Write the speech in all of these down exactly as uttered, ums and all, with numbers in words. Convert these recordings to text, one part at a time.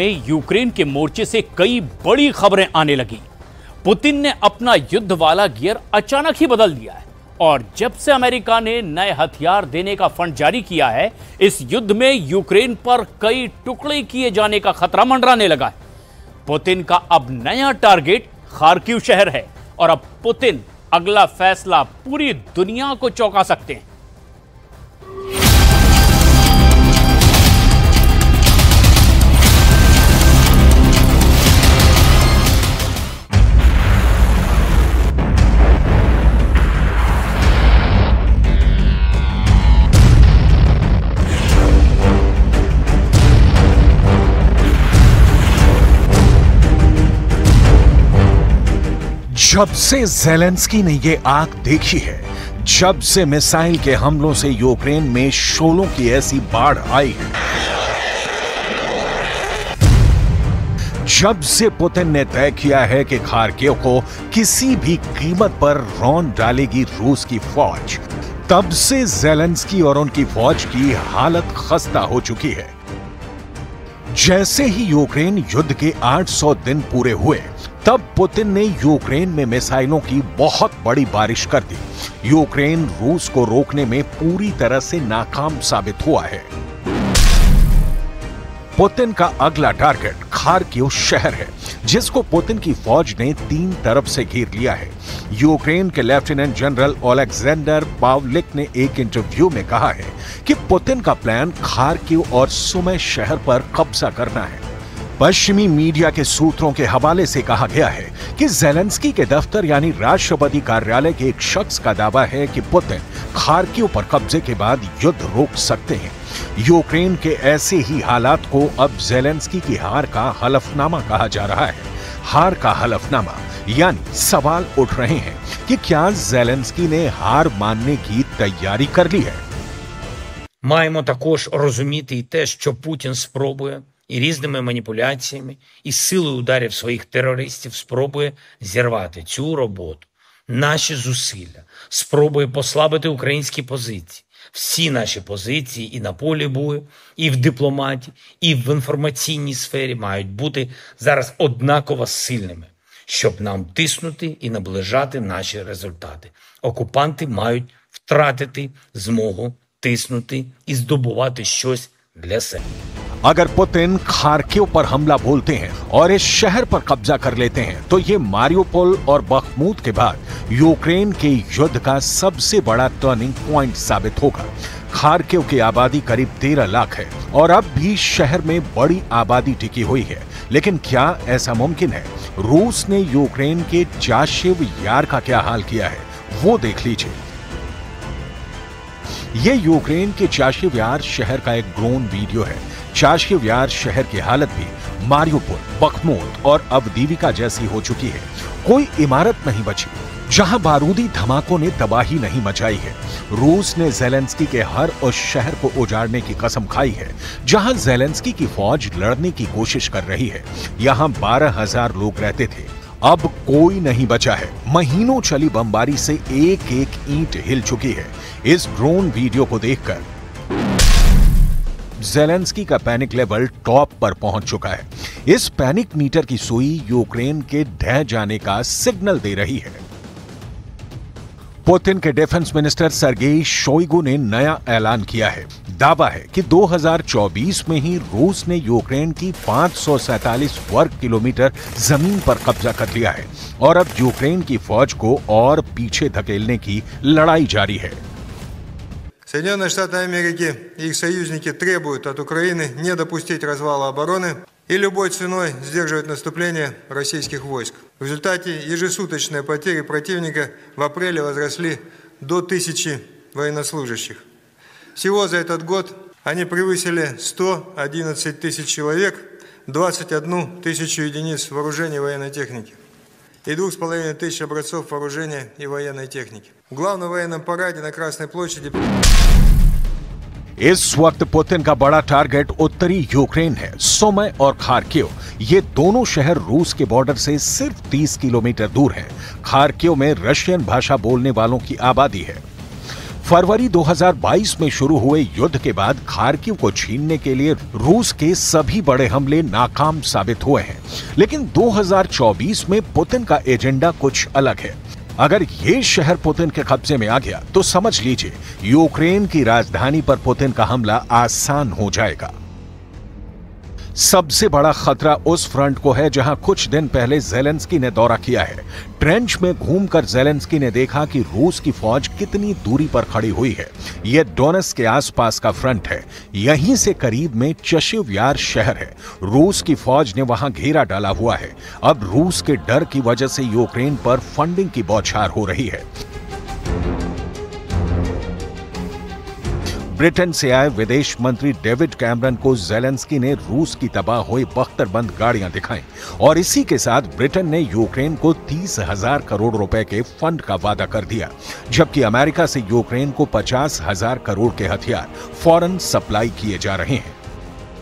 में यूक्रेन के मोर्चे से कई बड़ी खबरें आने लगी। पुतिन ने अपना युद्ध वाला गियर अचानक ही बदल दिया है और जब से अमेरिका ने नए हथियार देने का फंड जारी किया है, इस युद्ध में यूक्रेन पर कई टुकड़े किए जाने का खतरा मंडराने लगा है। पुतिन का अब नया टारगेट खार्किव शहर है और अब पुतिन अगला फैसला पूरी दुनिया को चौंका सकते हैं। जब से ज़ेलेंस्की ने ये आग देखी है, जब से मिसाइल के हमलों से यूक्रेन में शोलों की ऐसी बाढ़ आई है, जब से पुतिन ने तय किया है कि खार्किव को किसी भी कीमत पर रौंद डालेगी रूस की फौज, तब से ज़ेलेंस्की और उनकी फौज की हालत खस्ता हो चुकी है। जैसे ही यूक्रेन युद्ध के आठ सौ दिन पूरे हुए, तब पुतिन ने यूक्रेन में मिसाइलों की बहुत बड़ी बारिश कर दी। यूक्रेन रूस को रोकने में पूरी तरह से नाकाम साबित हुआ है। पुतिन का अगला टारगेट खार्किव शहर है, जिसको पुतिन की फौज ने तीन तरफ से घेर लिया है। यूक्रेन के लेफ्टिनेंट जनरल अलेक्जेंडर पावलिक ने एक इंटरव्यू में कहा है कि पुतिन का प्लान खार्किव और सुमे शहर पर कब्जा करना है। पश्चिमी मीडिया के सूत्रों के हवाले से कहा गया है कि ज़ेलेंस्की के दफ्तर यानी राष्ट्रपति कार्यालय के एक शख्स का दावा है कि पुतिन खार्किव पर कब्जे के बाद युद्ध रोक सकते हैं। यूक्रेन के ऐसे ही हालात को अब ज़ेलेंस्की की हार का हलफनामा कहा जा रहा है। हार का हलफनामा यानी सवाल उठ रहे हैं कि क्या ज़ेलेंस्की ने हार मानने की तैयारी कर ली है। Маємо також розуміти і те, що Путін спробує і різними маніпуляціями, і силою ударів своїх терористів спробує зірвати цю роботу. Наші зусилля спробує послабити українські позиції. Всі наші позиції і на полі бою, і в дипломатії, і в інформаційній сфері мають бути зараз однаково сильними, щоб нам тиснути і наближати наші результати. Окупанти мають втратити змогу тиснути і здобувати щось для себе. अगर पुतिन खार्किव पर हमला बोलते हैं और इस शहर पर कब्जा कर लेते हैं, तो ये मारियुपोल और बखमूत के बाद यूक्रेन के युद्ध का सबसे बड़ा टर्निंग पॉइंट साबित होगा। खार्किव की आबादी करीब तेरह लाख है और अब भी शहर में बड़ी आबादी टिकी हुई है, लेकिन क्या ऐसा मुमकिन है? रूस ने यूक्रेन के चशिव्यार का क्या हाल किया है, वो देख लीजिए। ये यूक्रेन के चशिव्यार शहर का एक ड्रोन वीडियो है। चशिव्यार शहर की हालत भी मारियुपोल, बखमूत और अवदीविका जैसी हो चुकी है। कोई इमारत नहीं बची, जहां बारूदी धमाकों ने तबाही नहीं मचाई है। रूस ने ज़ेलेंस्की के हर उस शहर को उजाड़ने की कसम खाई है जहां ज़ेलेंस्की की फौज लड़ने की कोशिश कर रही है। यहां बारह हजार लोग रहते थे, अब कोई नहीं बचा है। महीनों चली बमबारी से एक एक ईंट हिल चुकी है। इस ड्रोन वीडियो को देखकर ज़ेलेंस्की का पैनिक लेवल टॉप पर पहुंच चुका है। इस पैनिक मीटर की सुई यूक्रेन के ढह जाने का सिग्नल दे रही है। पुतिन के डिफेंस मिनिस्टर सर्गेई शोइगु ने नया ऐलान किया है। दावा है कि दो हज़ार चौबीस में ही रूस ने यूक्रेन की पाँच सौ सैंतालीस वर्ग किलोमीटर जमीन पर कब्जा कर लिया है और अब यूक्रेन की फौज को और पीछे धकेलने की लड़ाई जारी है। Соединенные Штаты Америки и их союзники требуют от Украины не допустить развала обороны и любой ценой сдерживать наступление российских войск. В результате ежесуточные потери противника в апреле возросли до тысячи военнослужащих. Всего за этот год они превысили сто одиннадцать тысяч человек, двадцать одну тысячу единиц вооружения и военной техники и две с половиной тысячи образцов вооружения и военной техники. В главном военном параде на Красной площади... इस वक्त पुतिन का बड़ा टारगेट उत्तरी यूक्रेन है। सोमे और खार्किव, ये दोनों शहर रूस के बॉर्डर से सिर्फ तीस किलोमीटर दूर हैं। खार्किव में रशियन भाषा बोलने वालों की आबादी है। फरवरी दो हज़ार बाईस में शुरू हुए युद्ध के बाद खार्किव को छीनने के लिए रूस के सभी बड़े हमले नाकाम साबित हुए हैं, लेकिन दो हज़ार चौबीस में पुतिन का एजेंडा कुछ अलग है। अगर ये शहर पुतिन के कब्जे में आ गया तो समझ लीजिए यूक्रेन की राजधानी पर पुतिन का हमला आसान हो जाएगा। सबसे बड़ा खतरा उस फ्रंट को है जहां कुछ दिन पहले ज़ेलेंस्की ने दौरा किया है। ट्रेंच में घूमकर ज़ेलेंस्की ने देखा कि रूस की फौज कितनी दूरी पर खड़ी हुई है। यह डोनेस्क के आसपास का फ्रंट है। यहीं से करीब में चशिव्यार शहर है। रूस की फौज ने वहां घेरा डाला हुआ है। अब रूस के डर की वजह से यूक्रेन पर फंडिंग की बौछार हो रही है। ब्रिटेन से आए विदेश मंत्री डेविड कैमरन को ज़ेलेंस्की ने रूस की तबाह हुई बख्तरबंद गाड़ियां दिखाई और इसी के साथ ब्रिटेन ने यूक्रेन को तीस हजार करोड़ रुपए के फंड का वादा कर दिया, जबकि अमेरिका से यूक्रेन को पचास हजार करोड़ के हथियार फौरन सप्लाई किए जा रहे हैं।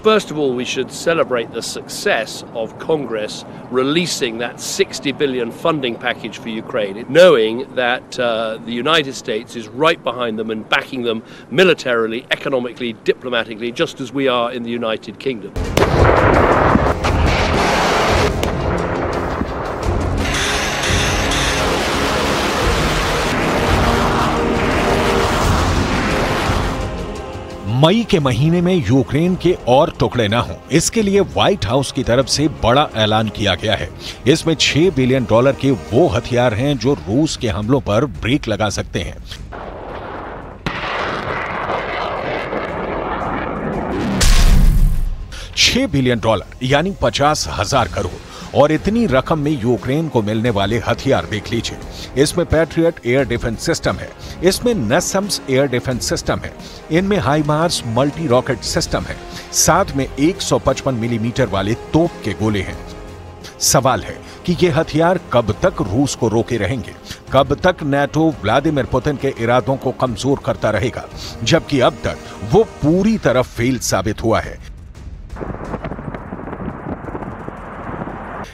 First of all, we should celebrate the success of Congress releasing that sixty billion funding package for Ukraine, knowing that uh, the United States is right behind them and backing them militarily, economically, diplomatically, just as we are in the United Kingdom. मई के महीने में Ukraine के और टुकड़े ना हों, इसके लिए व्हाइट हाउस की तरफ से बड़ा ऐलान किया गया है। इसमें छह बिलियन डॉलर के वो हथियार हैं जो रूस के हमलों पर ब्रेक लगा सकते हैं। छह बिलियन डॉलर यानी पचास हजार करोड़ और इतनी रकम में यूक्रेन को मिलने वाले हथियार देख लीजिए। इसमें पैट्रियट एयर डिफेंस सिस्टम है, इसमें नेसम्स एयर डिफेंस सिस्टम है, इनमें HIMARS multi rocket system है, साथ में एक सौ पचपन मिलीमीटर वाले तोप के गोले हैं। सवाल है कि ये हथियार कब तक रूस को रोके रहेंगे, कब तक नाटो व्लादिमीर पुतिन के इरादों को कमजोर करता रहेगा, जबकि अब तक वो पूरी तरह फेल साबित हुआ है।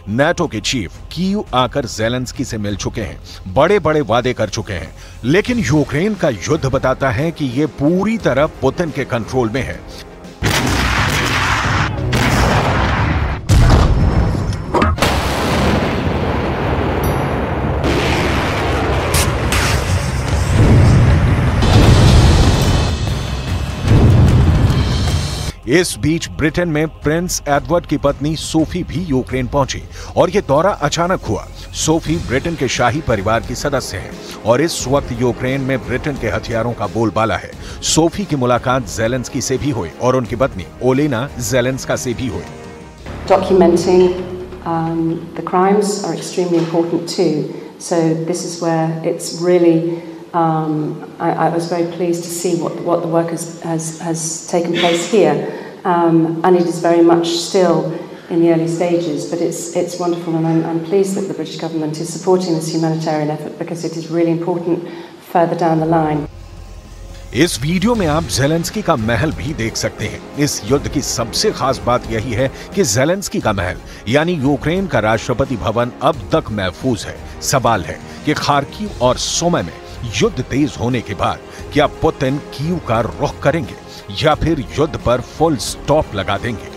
नाटो के चीफ कीव आकर ज़ेलेंस्की से मिल चुके हैं, बड़े बड़े वादे कर चुके हैं, लेकिन यूक्रेन का युद्ध बताता है कि यह पूरी तरह पुतिन के कंट्रोल में है। इस बीच ब्रिटेन में प्रिंस एडवर्ड की पत्नी सोफी भी यूक्रेन पहुंची और ये दौरा अचानक हुआ। सोफी ब्रिटेन के शाही परिवार की सदस्य हैं और इस वक्त यूक्रेन में ब्रिटेन के हथियारों का बोलबाला है। सोफी की मुलाकात ज़ेलेंस्की से भी हुई और उनकी पत्नी ओलेना जेलेंस्का से भी हुई। Documenting um, the crimes are extremely important too. So this is where it's really Um, I, I was very pleased to see what, what the work has, has, has taken place here. Um, and it is very much still in the early stages, but it's, it's wonderful and I'm, I'm pleased that the British government is supporting this humanitarian effort because it is really important further down the line. इस video में आप Zelensky का महल भी देख सकते हैं। इस युद्ध की सबसे खास बात यही है कि ज़ेलेंस्की का महल यानी यूक्रेन का राष्ट्रपति भवन अब तक महफूज है। सवाल है कि खार्किव और सुमे में युद्ध तेज होने के बाद क्या पुतिन कीव का रुख करेंगे या फिर युद्ध पर फुल स्टॉप लगा देंगे।